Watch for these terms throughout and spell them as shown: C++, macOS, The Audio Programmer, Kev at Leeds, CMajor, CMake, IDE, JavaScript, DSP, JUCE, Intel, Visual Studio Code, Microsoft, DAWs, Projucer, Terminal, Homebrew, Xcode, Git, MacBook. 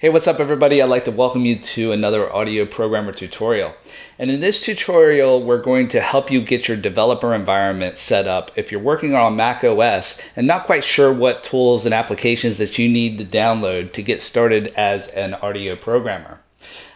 Hey, what's up everybody? I'd like to welcome you to another Audio Programmer tutorial. And in this tutorial, we're going to help you get your developer environment set up if you're working on macOS and not quite sure what tools and applications that you need to download to get started as an audio programmer.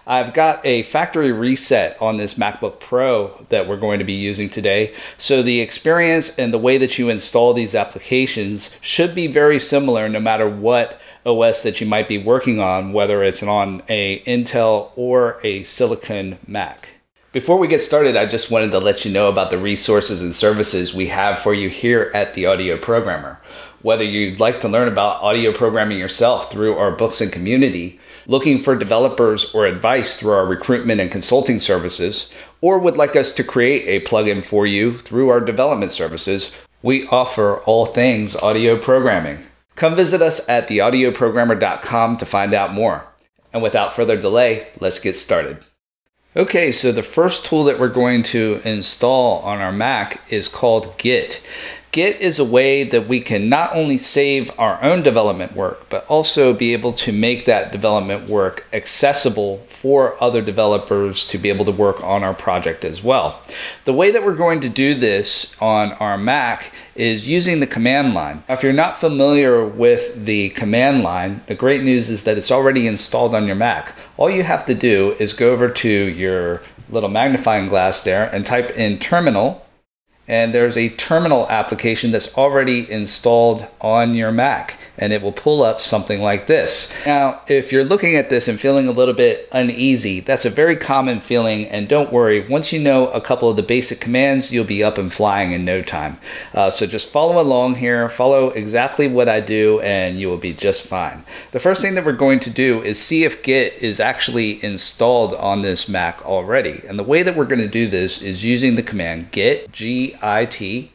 I've got a factory reset on this MacBook Pro that we're going to be using today. So the experience and the way that you install these applications should be very similar no matter what OS that you might be working on, whether it's on a Intel or a Silicon Mac. Before we get started, I just wanted to let you know about the resources and services we have for you here at The Audio Programmer. Whether you'd like to learn about audio programming yourself through our books and community, looking for developers or advice through our recruitment and consulting services, or would like us to create a plugin for you through our development services, we offer all things audio programming. Come visit us at theaudioprogrammer.com to find out more. And without further delay, let's get started. Okay, so the first tool that we're going to install on our Mac is called Git. Git is a way that we can not only save our own development work, but also be able to make that development work accessible for other developers to be able to work on our project as well. The way that we're going to do this on our Mac is using the command line. Now, if you're not familiar with the command line, the great news is that it's already installed on your Mac. All you have to do is go over to your little magnifying glass there and type in terminal. And there's a terminal application that's already installed on your Mac, and it will pull up something like this. Now, if you're looking at this and feeling a little bit uneasy, that's a very common feeling, and don't worry, once you know a couple of the basic commands, you'll be up and flying in no time. So just follow along here, follow exactly what I do, and you will be just fine. The first thing that we're going to do is see if Git is actually installed on this Mac already. And the way that we're going to do this is using the command git, G-I-T,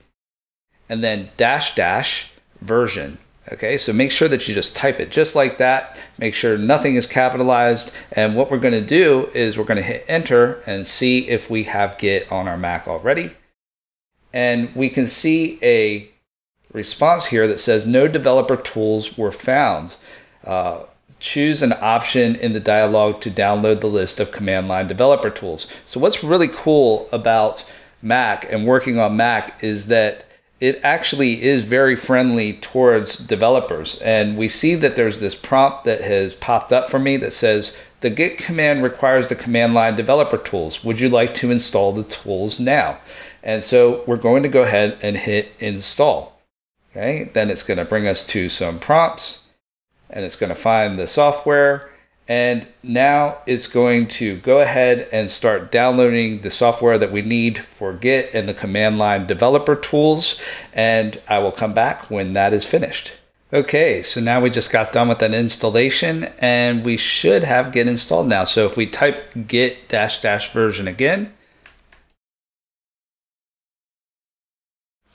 and then dash dash version. Okay, so make sure that you just type it just like that. Make sure nothing is capitalized. And what we're going to do is we're going to hit enter and see if we have Git on our Mac already. And we can see a response here that says no developer tools were found. Choose an option in the dialog to download the list of command line developer tools. So what's really cool about Mac and working on Mac is that it actually is very friendly towards developers. And we see that there's this prompt that has popped up for me that says, the Git command requires the command line developer tools. Would you like to install the tools now? And so we're going to go ahead and hit install. Okay, then it's going to bring us to some prompts and it's going to find the software. And now it's going to go ahead and start downloading the software that we need for Git and the command line developer tools. And I will come back when that is finished. Okay, so now we just got done with that installation and we should have Git installed now. So if we type git dash dash version again,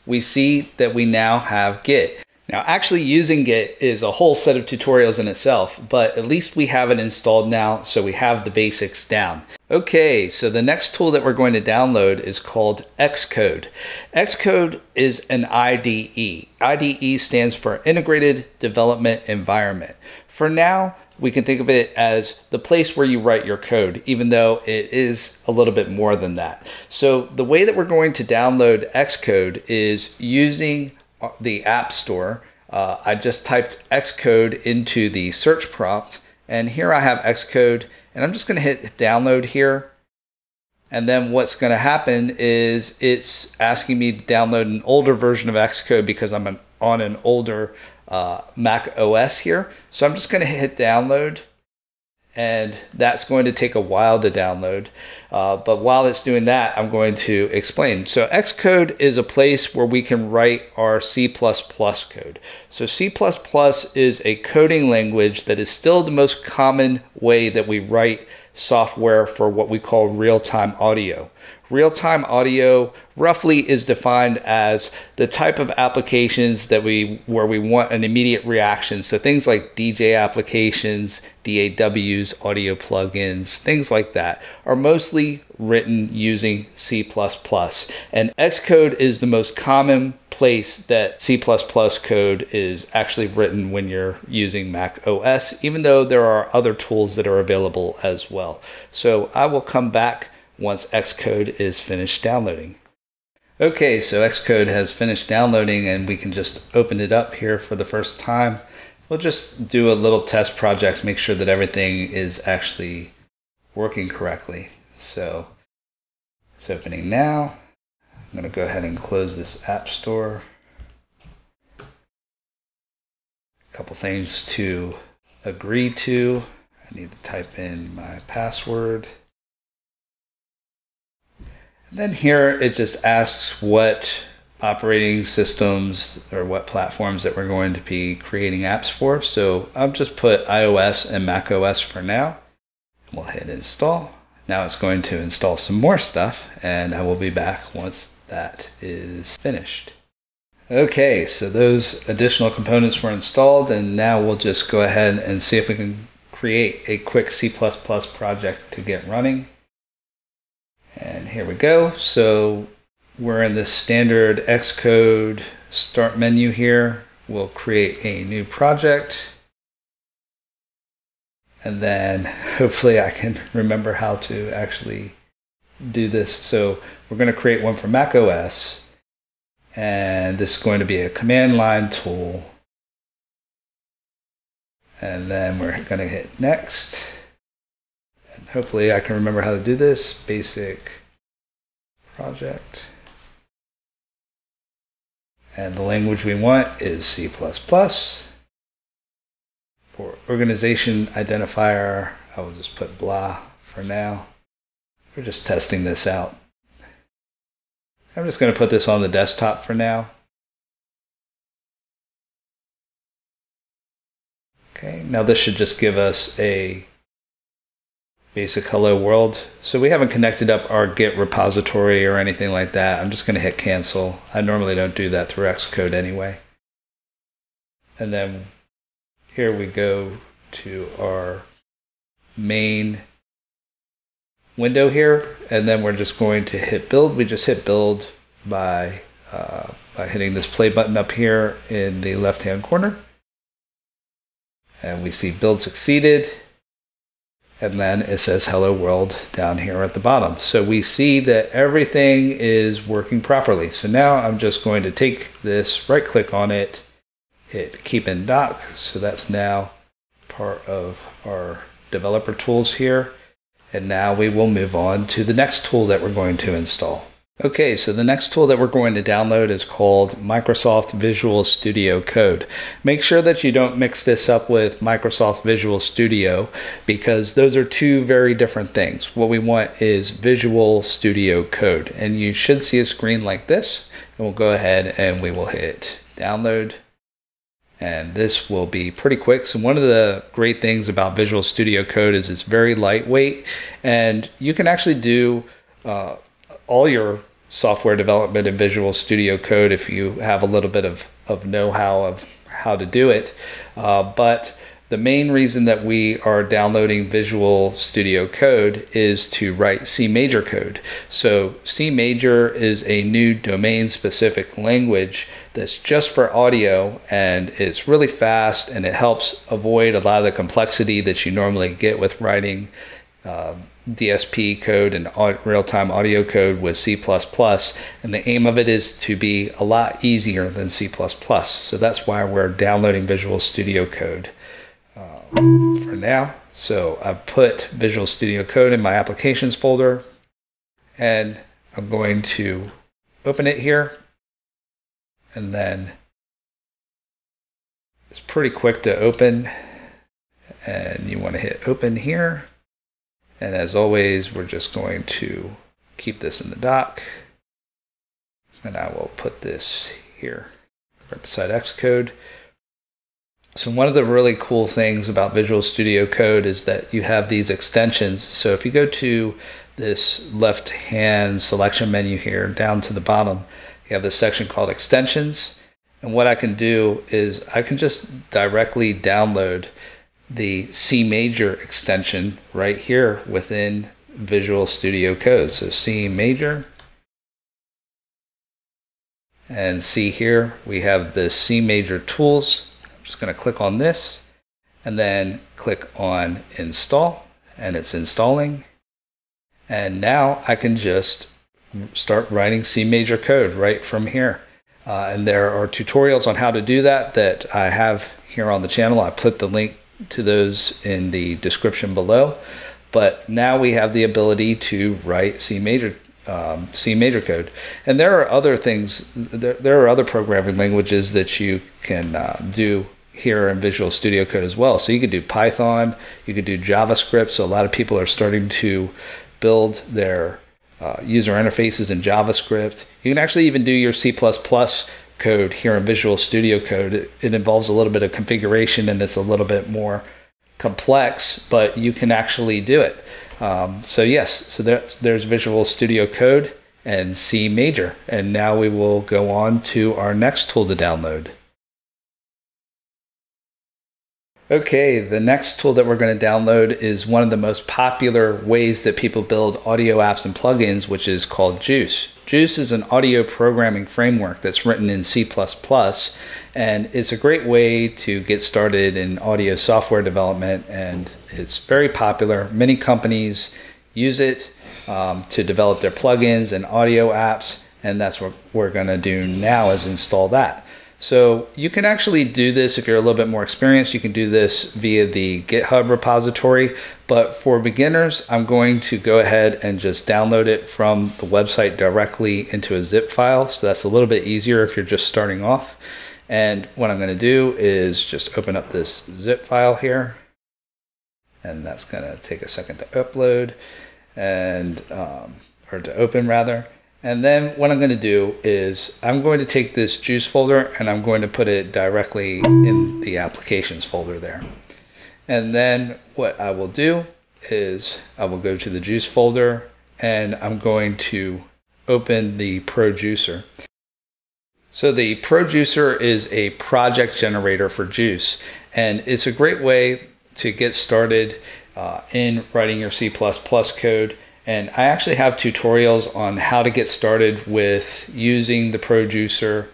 we see that we now have Git. Now, actually using Git is a whole set of tutorials in itself, but at least we have it installed now, so we have the basics down. Okay, so the next tool that we're going to download is called Xcode. Xcode is an IDE. IDE stands for Integrated Development Environment. For now, we can think of it as the place where you write your code, even though it is a little bit more than that. So the way that we're going to download Xcode is using the App Store. I just typed Xcode into the search prompt, and here I have Xcode, and I'm just going to hit download here. And then what's going to happen is it's asking me to download an older version of Xcode because I'm on an older Mac OS here. So I'm just going to hit download, and that's going to take a while to download. But while it's doing that, I'm going to explain. So Xcode is a place where we can write our C++ code. So C++ is a coding language that is still the most common way that we write software for what we call real-time audio. Real-time audio roughly is defined as the type of applications that where we want an immediate reaction. So things like DJ applications, DAWs, audio plugins, things like that are mostly written using C++. And Xcode is the most common place that C++ code is actually written when you're using Mac OS, even though there are other tools that are available as well. So I will come back once Xcode is finished downloading. Okay, so Xcode has finished downloading and we can just open it up here for the first time. We'll just do a little test project, make sure that everything is actually working correctly. So it's opening now. I'm going to go ahead and close this app store. A couple things to agree to. I need to type in my password. And then here it just asks what operating systems or what platforms that we're going to be creating apps for. So I'll just put iOS and macOS for now. We'll hit install. Now it's going to install some more stuff and I will be back once that is finished. Okay, so those additional components were installed and now we'll just go ahead and see if we can create a quick C++ project to get running. And here we go. So we're in the standard Xcode start menu here. We'll create a new project. And then hopefully I can remember how to actually do this. So we're going to create one for macOS. And this is going to be a command line tool. And then we're going to hit next. And hopefully I can remember how to do this. Basic project. And the language we want is C++. For organization identifier, I will just put blah for now. We're just testing this out. I'm just going to put this on the desktop for now. Okay, now this should just give us a basic hello world. So we haven't connected up our Git repository or anything like that. I'm just going to hit cancel. I normally don't do that through Xcode anyway. And then here we go to our main window here. And then we're just going to hit build. We just hit build by hitting this play button up here in the left-hand corner. And we see build succeeded. And then it says hello world down here at the bottom. So we see that everything is working properly. So now I'm just going to take this, right click on it, hit keep in dock. So that's now part of our developer tools here. And now we will move on to the next tool that we're going to install. Okay, so the next tool that we're going to download is called Microsoft Visual Studio Code. Make sure that you don't mix this up with Microsoft Visual Studio because those are two very different things. What we want is Visual Studio Code, and you should see a screen like this. And we'll go ahead and we will hit download. And this will be pretty quick. So one of the great things about Visual Studio Code is it's very lightweight, and you can actually do all your software development in Visual Studio Code if you have a little bit of know-how of how to do it. But the main reason that we are downloading Visual Studio Code is to write CMajor code. So CMajor is a new domain-specific language that's just for audio, and it's really fast, and it helps avoid a lot of the complexity that you normally get with writing DSP code and real-time audio code with C++, and the aim of it is to be a lot easier than C++. So that's why we're downloading Visual Studio Code for now. So I've put Visual Studio Code in my applications folder, and I'm going to open it here, and then it's pretty quick to open, and you want to hit open here. And as always, we're just going to keep this in the dock. And I will put this here right beside Xcode. So one of the really cool things about Visual Studio Code is that you have these extensions. So if you go to this left-hand selection menu here, down to the bottom, you have this section called Extensions. And what I can do is I can just directly download the CMajor extension right here within Visual Studio Code. So CMajor. And see here, we have the CMajor tools. I'm just going to click on this and then click on install, and it's installing. And now I can just start writing CMajor code right from here. And there are tutorials on how to do that that I have here on the channel. I put the link to those in the description below. But now we have the ability to write CMajor code. And there are other things, there are other programming languages that you can do here in Visual Studio Code as well. So you could do Python, you could do JavaScript. So a lot of people are starting to build their user interfaces in JavaScript. You can actually even do your C++ code here in Visual Studio Code. It involves a little bit of configuration and it's a little bit more complex, but you can actually do it. So yes, so there's Visual Studio Code and CMajor. And now we will go on to our next tool to download. Okay, the next tool that we're going to download is one of the most popular ways that people build audio apps and plugins, which is called JUCE. JUCE is an audio programming framework that's written in C++, and it's a great way to get started in audio software development, and it's very popular. Many companies use it to develop their plugins and audio apps, and that's what we're going to do now is install that. So you can actually do this if you're a little bit more experienced. You can do this via the GitHub repository. But for beginners, I'm going to go ahead and just download it from the website directly into a zip file. So that's a little bit easier if you're just starting off. And what I'm going to do is just open up this zip file here. And that's going to take a second to upload and or to open rather. And then what I'm going to do is I'm going to take this JUCE folder and I'm going to put it directly in the applications folder there. And then what I will do is I will go to the JUCE folder and I'm going to open the Projucer. So the Projucer is a project generator for JUCE, and it's a great way to get started in writing your C++ code. And I actually have tutorials on how to get started with using the Projucer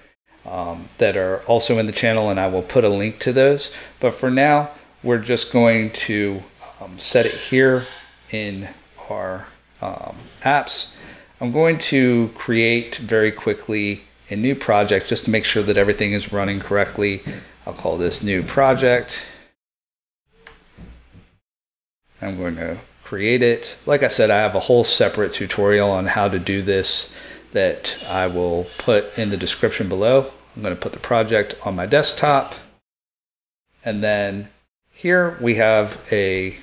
that are also in the channel, and I will put a link to those. But for now, we're just going to set it here in our apps. I'm going to create very quickly a new project just to make sure that everything is running correctly. I'll call this new project. I'm going to create it. Like I said, I have a whole separate tutorial on how to do this that I will put in the description below. I'm going to put the project on my desktop. And then here we have a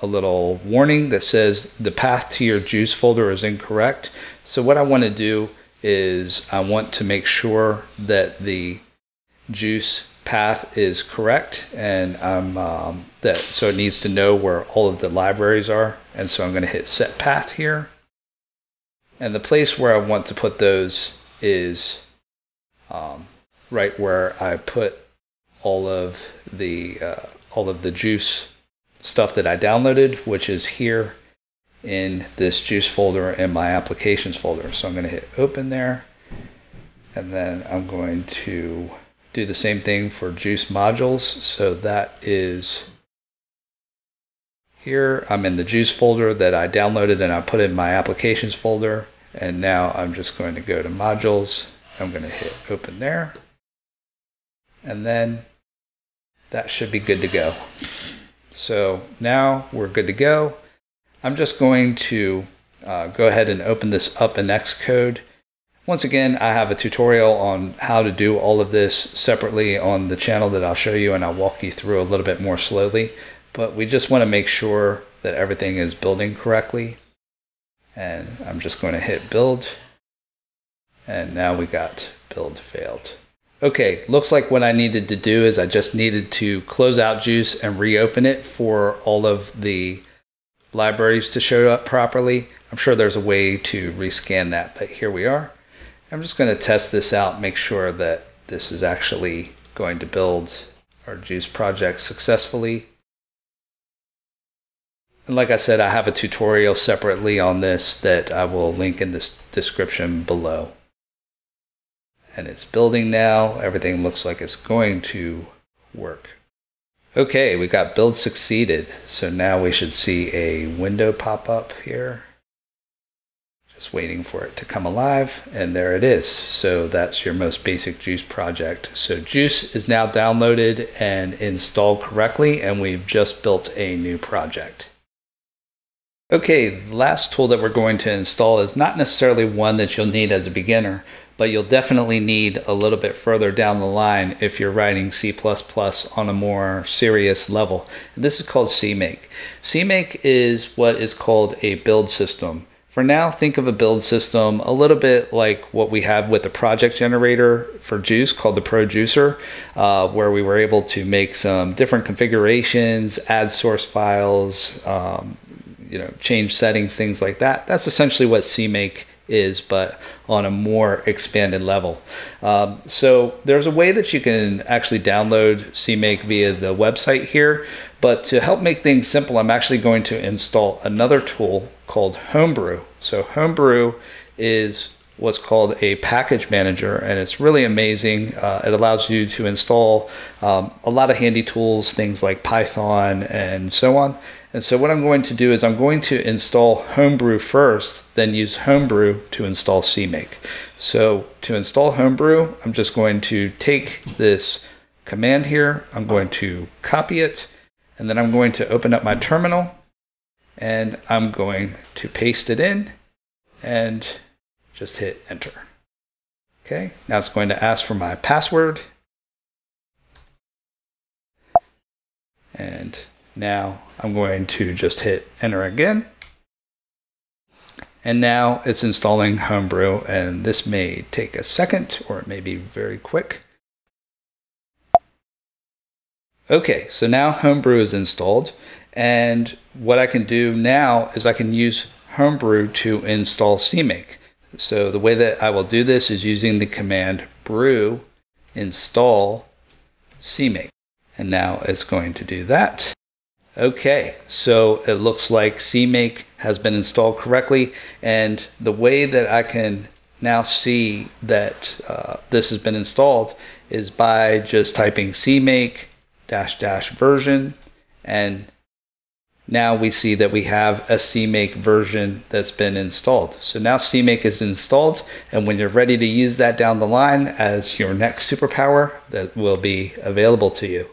little warning that says the path to your JUCE folder is incorrect. So what I want to do is I want to make sure that the JUCE path is correct, and I'm so it needs to know where all of the libraries are, and so I'm going to hit set path here, and the place where I want to put those is right where I put all of the JUCE stuff that I downloaded, which is here in this JUCE folder in my applications folder. So I'm going to hit open there, and then I'm going to do the same thing for JUCE modules. So that is here. I'm in the JUCE folder that I downloaded and I put in my applications folder. And now I'm just going to go to modules. I'm going to hit open there. And then that should be good to go. So now we're good to go. I'm just going to go ahead and open this up in Xcode. Once again, I have a tutorial on how to do all of this separately on the channel that I'll show you, and I'll walk you through a little bit more slowly. But we just want to make sure that everything is building correctly. And I'm just going to hit build. And now we got build failed. Okay, looks like what I needed to do is I just needed to close out JUCE and reopen it for all of the libraries to show up properly. I'm sure there's a way to rescan that, but here we are. I'm just going to test this out, make sure that this is actually going to build our JUCE project successfully. And like I said, I have a tutorial separately on this that I will link in this description below. And it's building now. Everything looks like it's going to work. Okay, we got build succeeded. So now we should see a window pop up here. Just waiting for it to come alive, and there it is. So that's your most basic JUCE project. So JUCE is now downloaded and installed correctly, and we've just built a new project. Okay, the last tool that we're going to install is not necessarily one that you'll need as a beginner, but you'll definitely need a little bit further down the line if you're writing C++ on a more serious level. And this is called CMake. CMake is what is called a build system. For now, think of a build system a little bit like what we have with the project generator for JUCE called the Projucer, where we were able to make some different configurations, add source files, change settings, things like that. That's essentially what CMake is, but on a more expanded level. So there's a way that you can actually download CMake via the website here, but to help make things simple, I'm actually going to install another tool called Homebrew. So Homebrew is what's called a package manager, and it's really amazing. It allows you to install a lot of handy tools, things like Python and so on. And so what I'm going to do is I'm going to install Homebrew first, then use Homebrew to install CMake. So to install Homebrew, I'm just going to take this command here. I'm going to copy it, and then I'm going to open up my terminal, and I'm going to paste it in and just hit enter. Okay, now it's going to ask for my password. And now I'm going to just hit enter again. And now it's installing Homebrew, and this may take a second, or it may be very quick. Okay, so now Homebrew is installed, and what I can do now is I can use Homebrew to install CMake. So the way that I will do this is using the command brew install CMake. And now it's going to do that. Okay, so it looks like CMake has been installed correctly, and the way that I can now see that this has been installed is by just typing CMake -- version, and now we see that we have a CMake version that's been installed. So now CMake is installed, and when you're ready to use that down the line as your next superpower, that will be available to you.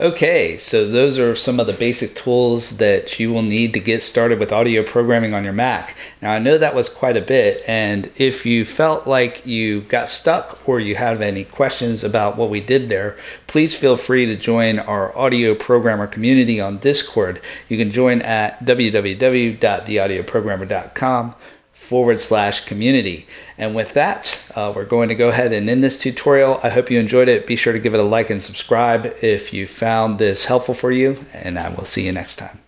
Okay, so those are some of the basic tools that you will need to get started with audio programming on your Mac. Now, I know that was quite a bit, and if you felt like you got stuck or you have any questions about what we did there, please feel free to join our audio programmer community on Discord. You can join at www.theaudioprogrammer.com/community. And with that, we're going to go ahead and end this tutorial. I hope you enjoyed it. Be sure to give it a like and subscribe if you found this helpful for you, and I will see you next time.